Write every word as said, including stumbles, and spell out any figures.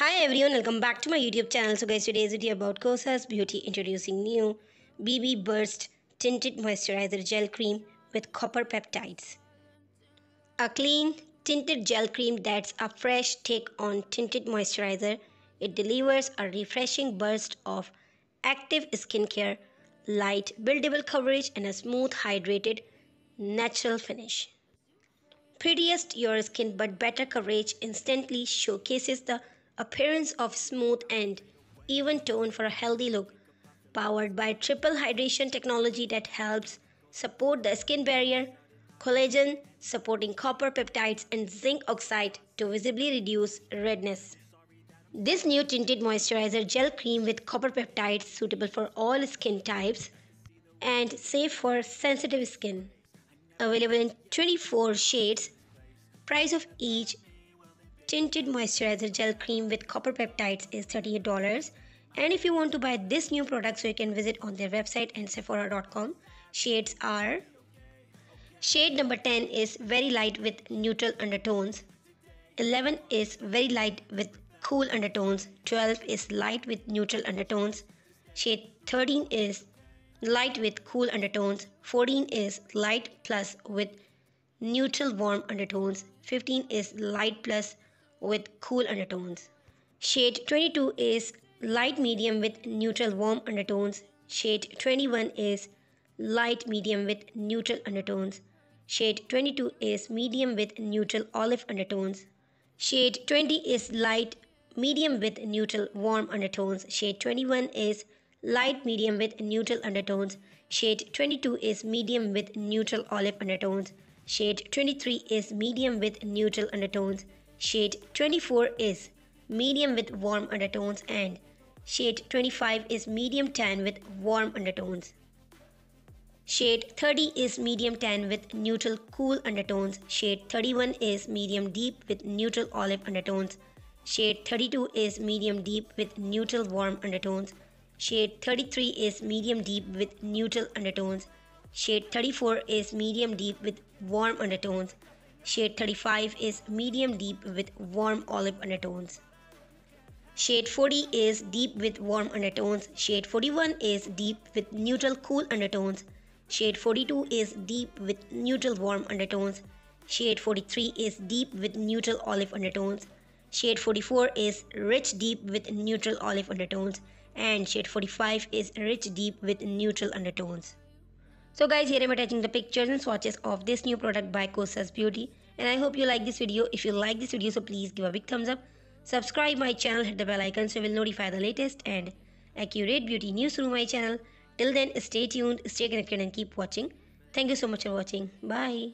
Hi everyone, welcome back to my YouTube channel. So guys, today's video about Kosas Beauty introducing new B B Burst Tinted Moisturizer Gel Cream with Copper Peptides. A clean tinted gel cream that's a fresh take on tinted moisturizer. It delivers a refreshing burst of active skincare, light buildable coverage and a smooth hydrated natural finish. Prettiest your skin but better coverage instantly showcases the appearance of smooth and even tone for a healthy look, powered by triple hydration technology that helps support the skin barrier, collagen supporting copper peptides and zinc oxide to visibly reduce redness. This new tinted moisturizer gel cream with copper peptides suitable for all skin types and safe for sensitive skin. Available in twenty-four shades. Price of each tinted moisturizer gel cream with copper peptides is thirty-eight dollars, and if you want to buy this new product, so you can visit on their website and sephora dot com. Shades are: shade number ten is very light with neutral undertones, eleven is very light with cool undertones, twelve is light with neutral undertones, shade thirteen is light with cool undertones, fourteen is light plus with neutral warm undertones, fifteen is light plus with cool undertones. Shade twenty-two is light medium with neutral warm undertones. Shade twenty-one is light medium with neutral undertones. Shade twenty-two is medium with neutral olive undertones. Shade twenty is light medium with neutral warm undertones. Shade twenty-one is light medium with neutral undertones. Shade twenty-two is medium with neutral olive undertones. Shade twenty-three is medium with neutral undertones. Shade twenty-four is medium with warm undertones and shade twenty-five is medium tan with warm undertones. Shade thirty is medium tan with neutral cool undertones. Shade thirty-one is medium deep with neutral olive undertones. Shade thirty-two is medium deep with neutral warm undertones. Shade thirty-three is medium deep with neutral undertones. Shade thirty-four is medium deep with warm undertones. Shade thirty-five is medium deep with warm olive undertones. Shade forty is deep with warm undertones. Shade forty-one is deep with neutral cool undertones. Shade forty-two is deep with neutral warm undertones. Shade forty-three is deep with neutral olive undertones. Shade forty-four is rich deep with neutral olive undertones. And shade forty-five is rich deep with neutral undertones. So guys, here I am attaching the pictures and swatches of this new product by Kosas Beauty, and I hope you like this video. If you like this video, so please give a big thumbs up, subscribe my channel, hit the bell icon so you will notify the latest and accurate beauty news through my channel. Till then, stay tuned, stay connected and keep watching. Thank you so much for watching. Bye.